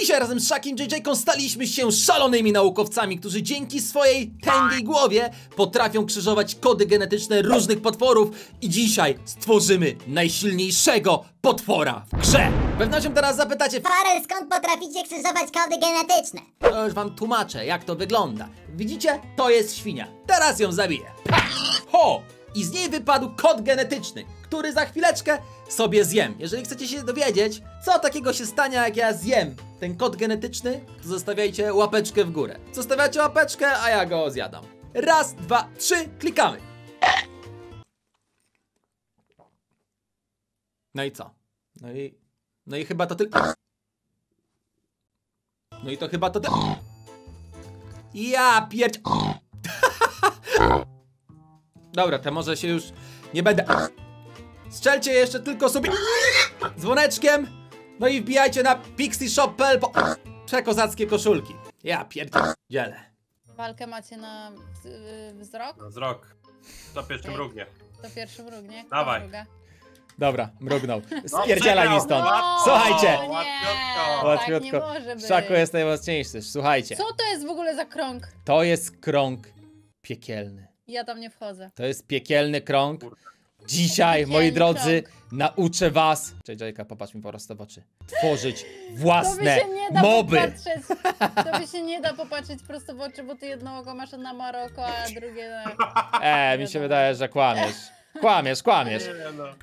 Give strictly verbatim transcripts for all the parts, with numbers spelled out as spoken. Dzisiaj razem z Szakiem dżej dżejką staliśmy się szalonymi naukowcami, którzy dzięki swojej tęgiej głowie potrafią krzyżować kody genetyczne różnych potworów. I dzisiaj stworzymy najsilniejszego potwora w grze. Pewno się teraz zapytacie: Farel, skąd potraficie krzyżować kody genetyczne? To już wam tłumaczę, jak to wygląda. Widzicie? To jest świnia. Teraz ją zabiję. Ho! I z niej wypadł kod genetyczny, który za chwileczkę sobie zjem. Jeżeli chcecie się dowiedzieć, co takiego się stanie, jak ja zjem ten kod genetyczny, to zostawiajcie łapeczkę w górę. Zostawiacie łapeczkę, a ja go zjadam. Raz, dwa, trzy, klikamy. No i co? No i... No i chyba to tylko... No i to chyba to tylko... Ja pierd... Dobra, to może się już nie będę... Strzelcie jeszcze tylko sobie dzwoneczkiem. No i wbijajcie na pixie shop kropka p l po przekozackie koszulki. Ja pierdzielę. Walkę macie na yy, wzrok? Na wzrok. To pierwszy mrugnie. To pierwszy mrugnie. Dawaj. Druga? Dobra, mrugnął. Spierdzielaj mi stąd. No, słuchajcie. Nie, łatwiutko. Tak nie może być. Szaku jest najmocniejszy. Słuchajcie. Co to jest w ogóle za krąg? To jest krąg piekielny. Ja tam nie wchodzę. To jest piekielny krąg. Dzisiaj, piekielny moi drodzy, krąg. Nauczę was, dżej dżejka, popatrz mi po prostu w oczy, tworzyć własne moby. To by się nie da popatrzeć prosto w oczy, bo ty jedno oko masz na Maroko, a drugie na... E, mi się wydaje, że kłamiesz. Kłamiesz, kłamiesz.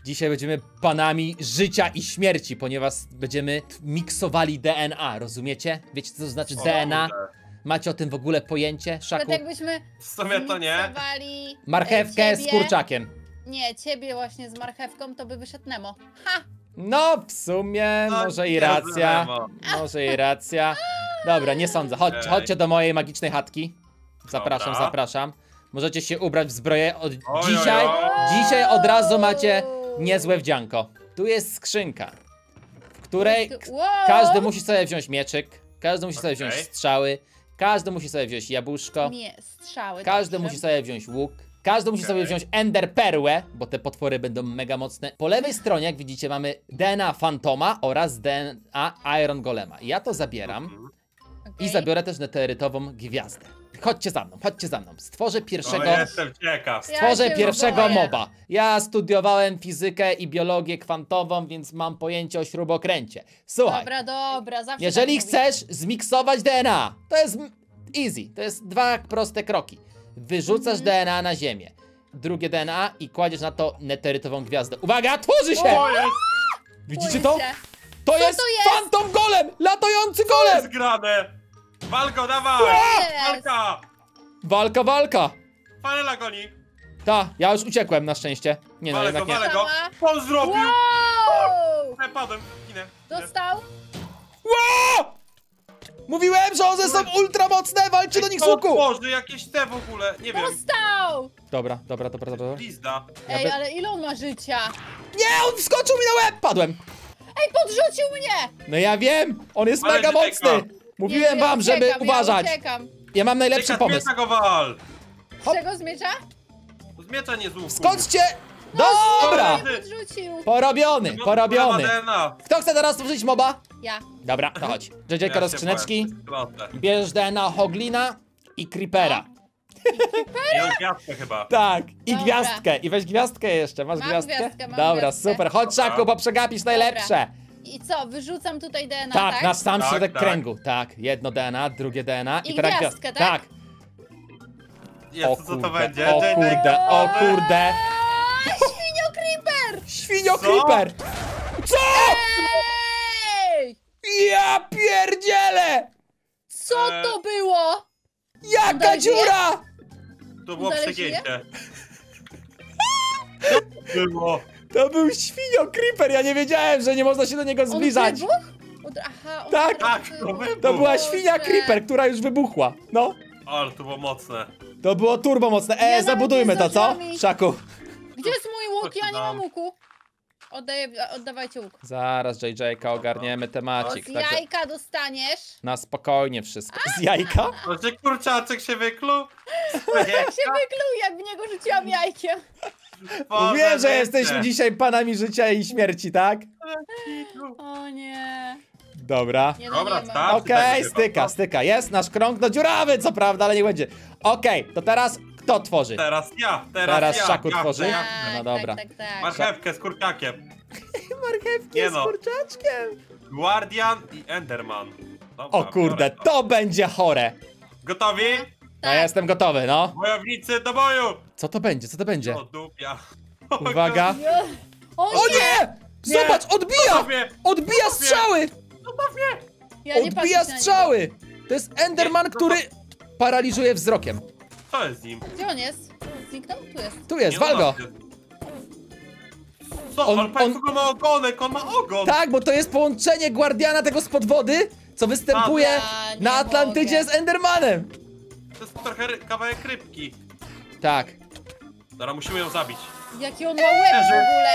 Dzisiaj będziemy panami życia i śmierci, ponieważ będziemy miksowali D N A, rozumiecie? Wiecie, co to znaczy D N A? Macie o tym w ogóle pojęcie, Szaku? Jakbyśmy w sumie to nie. Marchewkę ciebie z kurczakiem. Nie, ciebie właśnie z marchewką, to by wyszedł Nemo. Ha! No w sumie, no, może i racja. Może i racja. Dobra, nie sądzę. Chodź, okay. Chodźcie do mojej magicznej chatki. Zapraszam, dobra. zapraszam. Możecie się ubrać w zbroję. Od... Oj, dzisiaj, oj, oj. dzisiaj od razu macie niezłe wdzianko. Tu jest skrzynka, w której wow. każdy musi sobie wziąć mieczyk, każdy musi okay. sobie wziąć strzały. Każdy musi sobie wziąć jabłuszko, Nie, strzały, każdy dobrze. musi sobie wziąć łuk, każdy okay. musi sobie wziąć enderperłę, bo te potwory będą mega mocne. Po lewej stronie, jak widzicie, mamy D N A Fantoma oraz D N A Iron Golema. Ja to zabieram okay. i zabiorę też neterytową gwiazdę. Chodźcie za mną, chodźcie za mną. Stworzę pierwszego... No, jestem ciekaw. Stworzę ja pierwszego boję. moba. Ja studiowałem fizykę i biologię kwantową, więc mam pojęcie o śrubokręcie. Słuchaj. Dobra, dobra, zawsze jeżeli tak chcesz mówię. zmiksować D N A, to jest easy. To jest dwa proste kroki. Wyrzucasz mhm. D N A na ziemię. Drugie D N A i kładziesz na to neterytową gwiazdę. Uwaga, tworzy się! O, jest. Widzicie to? To Co jest, jest? Fantom golem! Latający golem! To jest grane. Walko, dawaj! Walka! Walka, walka! Farela goni! Ta, ja już uciekłem na szczęście. Nie no, jednak nie. On zrobił! Wow! Ja padłem, ginę. Dostał? Wow! Mówiłem, że one są ultramocne, walczy do nich z łuku! Boże, jakieś te w ogóle, nie wiem. Dostał! Dobra, dobra, dobra, dobra. Blizda. Ej, ale ile on ma życia? Nie, on wskoczył mi na łeb! Padłem! Ej, podrzucił mnie! No ja wiem, on jest mega mocny! Mówiłem nie, wam, ja uciekam, żeby ja uważać. Uciekam. Ja mam najlepszy Cieka pomysł. Z go wal. Z czego z miecza? Z miecza nie z łuku. Skoczcie! No, dobra! Porobiony, porobiony. Kto chce teraz stworzyć moba? Ja. Dobra, to chodź. dżej dżejka do skrzyneczki. Bierz D N A Hoglina i Creepera. I Creepera? I gwiazdkę chyba. Tak, i dobra. gwiazdkę. I weź gwiazdkę jeszcze. Masz mam gwiazdkę? gwiazdkę mam dobra, gwiazdkę. super. Chodź, Szaku, bo przegapisz najlepsze. Dobra. I co, wyrzucam tutaj D N A, tak? Tak, na sam tak, środek tak. kręgu, tak. Jedno D N A, drugie D N A i, i teraz gwiazdkę, tak? Tak. Jest, o kurde, co to będzie? o kurde, o kurde. Świnio Creeper! Świnio Creeper! Co? Ej! Ja pierdzielę! Co eee. to było? Jaka Udali dziura! Się? To było przegięcie. było. To był świnio Creeper, ja nie wiedziałem, że nie można się do niego zbliżać. On wybuchł? Od... Aha, on tak, tak to, wybuchł. to była świnia Creeper, która już wybuchła, no. Ale to było mocne. To było turbo mocne, e, ja zabudujmy to, co? Szaku. Gdzie jest mój łuk? Ja nie mam łuku. Oddaję, oddawajcie łuk. Zaraz dżej dżejka ogarniemy temacik. Z także... jajka dostaniesz. Na spokojnie wszystko. Z jajka? Może kurczaczek się wykluł? Jak się wykluł, jak w niego rzuciłam jajkiem. Wiem, że jesteśmy dzisiaj panami życia i śmierci, tak? O nie. Dobra. Nie, no, dobra, nie tak. Okej, okay, styka, styka. Jest nasz krąg. No dziurawy, co prawda, ale nie będzie. Okej, okay, to teraz kto tworzy? Teraz ja, teraz, teraz ja. Szaku ja, tworzy? Ja, ja. No dobra. Tak, tak, tak. Marchewkę z kurczakiem. Marchewki nie z no. kurczaczkiem. Guardian i Enderman. Dobra, o kurde, to. to będzie chore. Gotowi? No ja jestem gotowy, no. Wojownicy do boju! Co to będzie, co to będzie? O dupia. Uwaga. O nie! O nie! Zobacz, odbija! Odbija strzały! Odbija strzały! To jest Enderman, który paraliżuje wzrokiem. Co jest z nim? Gdzie on jest? Zniknął? Tu jest. Tu jest, wal go! Co? On, on, on ma ogonek, on ma ogon! Tak, bo to jest połączenie Guardiana tego spod wody, co występuje A, na Atlantydzie mogę. z Endermanem! To jest trochę kawałek rybki. Tak. Zaraz musimy ją zabić. Jaki on ma łeb w ogóle!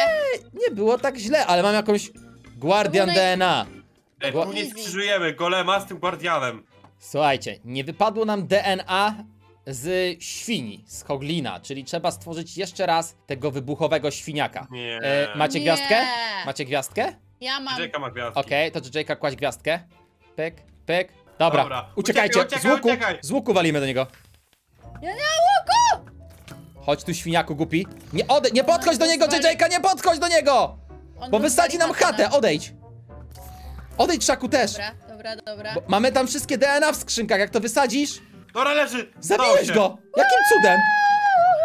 Nie było tak źle, ale mam jakąś Guardian no D N A. Ej, tu nie skrzyżujemy golema z tym Guardianem. Słuchajcie, nie wypadło nam D N A z świni, z Hoglina, czyli trzeba stworzyć jeszcze raz tego wybuchowego świniaka. Nie. E, macie nie. gwiazdkę? Macie gwiazdkę? Ja mam. J J K ma gwiazdkę. Okej, okay, to J J K kłaść gwiazdkę. Pyk, pyk. Dobra, Dobra. uciekajcie, uciekaj, uciekaj, z, łuku, uciekaj. z łuku walimy do niego. Ja na łuku! Chodź tu, świniaku głupi. Nie, ode nie podchodź do niego, J J K, nie podchodź do niego! Bo wysadzi nam chatę, odejdź. Odejdź, Szaku, też. Dobra, dobra, dobra. Bo mamy tam wszystkie D N A w skrzynkach, jak to wysadzisz... Dobra, leży! Zabiłeś go! Jakim cudem?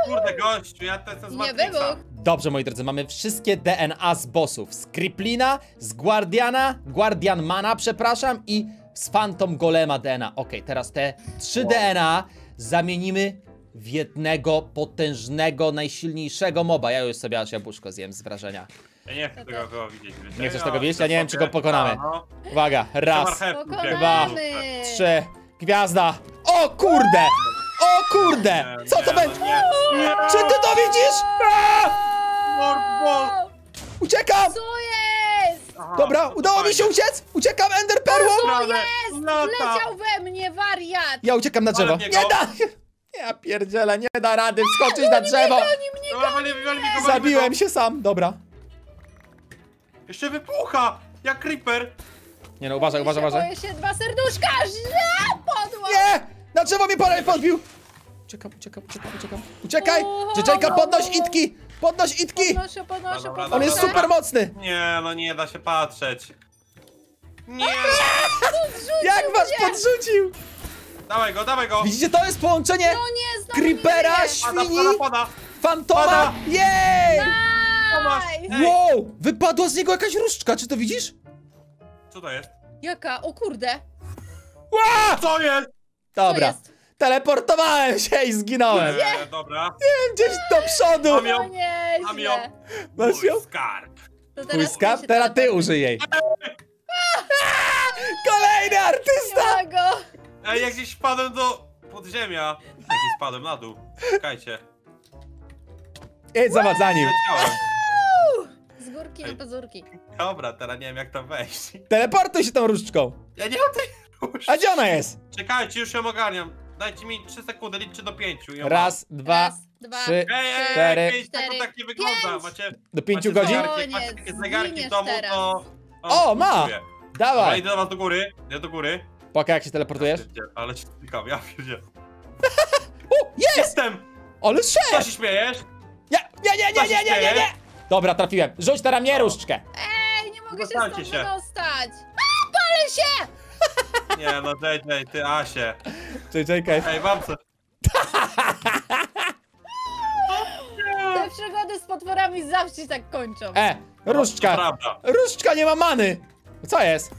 Kurde, gościu, ja to jestem z Matrixa. Dobrze, moi drodzy, mamy wszystkie D N A z bossów. Z Kriplina, z Guardiana, Guardianmana, przepraszam, i z Phantom Golema D N A. Okej, okay, teraz te trzy wow. D N A zamienimy w jednego potężnego, najsilniejszego moba. Ja już sobie aż jabłuszko zjem z wrażenia. Ja nie chcę tego, tego widzieć. Nie ja chcesz tego widzieć? Ja nie wiem, czy go pokonamy. Uwaga, raz, dwa, trzy, gwiazda. O kurde! O kurde! Co to będzie? Czy ty to widzisz? Uciekam! Aha, dobra, udało mi się uciec! Uciekam Ender Perłą! Co jest? Leciał we mnie, wariat! Ja uciekam na drzewo. Nie da! Ja pierdzielę, nie da rady wskoczyć na drzewo! Zabiłem się sam, dobra. Jeszcze wypucha! Jak creeper! Nie no, uważaj, uważaj, uważaj. Boję się, dwa serduszka! Podła! Nie! Na drzewo mi parę podbił! Uciekam, uciekam, uciekam, uciekam. Uciekaj! Dzieciaka, podnoś itki! Podnoś itki! Podnoszę, podnoszę, podnoszę. On dobra, jest dobra. super mocny! Nie, no nie da się patrzeć. Nie! Jak was podrzucił! Dawaj go, dawaj go! Widzicie, to jest połączenie no nie, Creepera, nie świni, pada, pada, pada. Fantoma! Jej! Nice. Wow! Wypadła z niego jakaś różdżka, czy to widzisz? Co to jest? Jaka? O kurde! Ła! Co jest? Dobra. Co jest? Teleportowałem się i zginąłem. Nie, dobra. Nie wiem, gdzieś do przodu. Mam ją. Mam ją. Masz ją? Skarb. Mój skarb? Teraz ty użyj jej. Kolejny artysta! Ej, jak gdzieś wpadłem do podziemia. Jak gdzieś spadłem na dół. Czekajcie. Ej, zobacz za nim. Z górki na pazurki. Dobra, teraz nie wiem jak tam wejść. Teleportuj się tą różdżką. Ja nie mam tej... A gdzie ona jest? Czekajcie, już ją ogarniam. Dajcie mi trzy sekundy, liczę do pięciu. Raz, dwa, trzy, cztery, pięć. Tak nie wygląda. Macie do pięciu godzin? Macie takie zegarki w domu, to... O, ma! Dawaj! Idę do was do góry, idę do góry. Poka, jak się teleportujesz? Ale się spikam, ja pierdzielę. Jestem! Ale szef! Co się śmiejesz? Nie, nie, nie, nie, nie, nie, nie! Dobra, trafiłem. Rzuć na ramię różdżkę. Ej, nie mogę się stąd dostać. A, palę się! Nie no, J J, ty Asie. J J K. Ej, mam co? Te przygody z potworami zawsze się tak kończą. E, różdżka. Różdżka nie ma many. Co jest?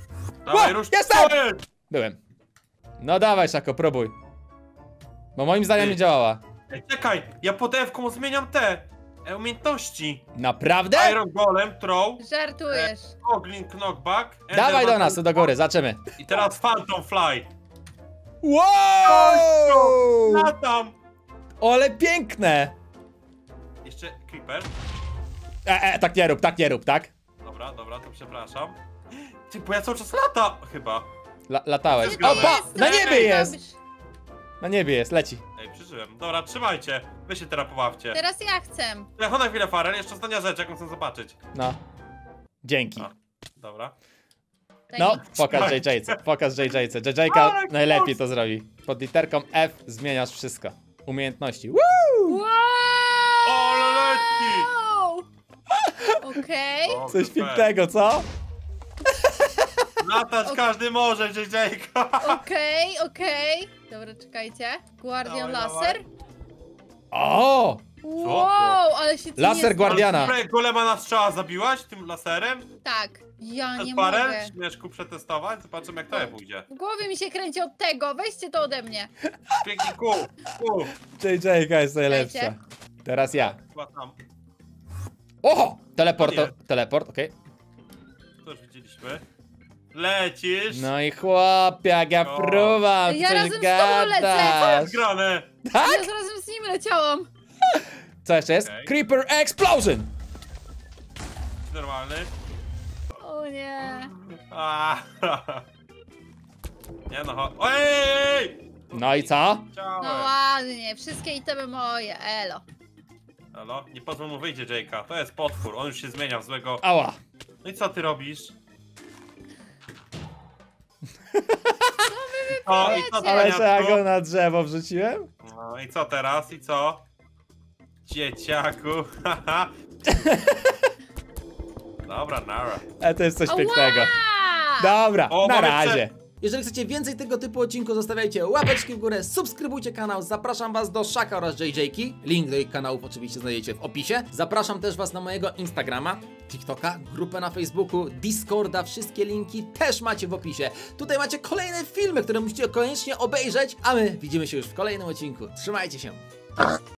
Dawaj, o, jestem! Byłem. No dawaj, Szako, próbuj. Bo moim zdaniem ty. nie działała. Ej, czekaj, ja pod F-ką zmieniam te umiejętności. Naprawdę? Iron Golem, throw. Żartujesz. E, Oglin, knockback. Dawaj do nas, do góry, zaczynamy. I teraz Phantom Fly. Wow! Latam! Ale piękne! Jeszcze Creeper. E, e, tak nie rób, tak nie rób, tak? Dobra, dobra, to przepraszam. Ty, bo ja cały czas lata, chyba. La, latałeś. Opa! Na niebie jest! Na niebie jest, leci. Ej, przeżyłem. Dobra, trzymajcie. Wy się teraz pobawcie. Teraz ja chcę. Ja chodź na chwilę, Farel. Jeszcze ostatnia rzecz, jaką chcę zobaczyć. No. Dzięki. A, dobra. No, pokaż dżej dżejce, pokaż dżej dżejce. dżej dżejka najlepiej to zrobi. Pod literką F zmieniasz wszystko. Umiejętności. Woo! Wow! Okej. Okay. Coś pięknego, co? Latać okay. Każdy może, dżej dżejka. Okej, okay, okej. Okay. Dobra, czekajcie. Guardian laser. O! Wow, ale się laser Guardiana. Golema na strzała zabiłaś tym laserem? Tak. Ja nie parę mogę. Parę śmieszku przetestować, zobaczymy jak to je pójdzie. W głowie mi się kręci od tego, weźcie to ode mnie. Pięknie, ku, ku. dżej dżejka jest najlepsza. Teraz ja. Oho! Teleport, teleport, okej. Okay. To już widzieliśmy. Lecisz. No i chłopie, jak ja próbam, ja coś razem gadasz. Z lecę. Jest grane. Tak? Ja razem z nim leciałam. Co jeszcze jest? Okay. Creeper Explosion! Normalny. O nie. A, nie no, ojej! No i co? No ładnie, wszystkie itemy moje, elo. Elo? Nie pozwól mu wyjdzie Jake'a, to jest potwór, on już się zmienia w złego... Ała! No i co ty robisz? No wy wypowiecie! Ale co, ja go na drzewo wrzuciłem? No i co teraz, i co? Dzieciaku, haha. Dobra, nara. E, to jest coś pięknego. Dobra, o, na razie. Jeżeli chcecie więcej tego typu odcinków, zostawiajcie łapeczki w górę, subskrybujcie kanał, zapraszam was do Szaka oraz dżej dżejki. Link do ich kanałów oczywiście znajdziecie w opisie. Zapraszam też was na mojego Instagrama, TikToka, grupę na Facebooku, Discorda, wszystkie linki też macie w opisie. Tutaj macie kolejne filmy, które musicie koniecznie obejrzeć, a my widzimy się już w kolejnym odcinku. Trzymajcie się.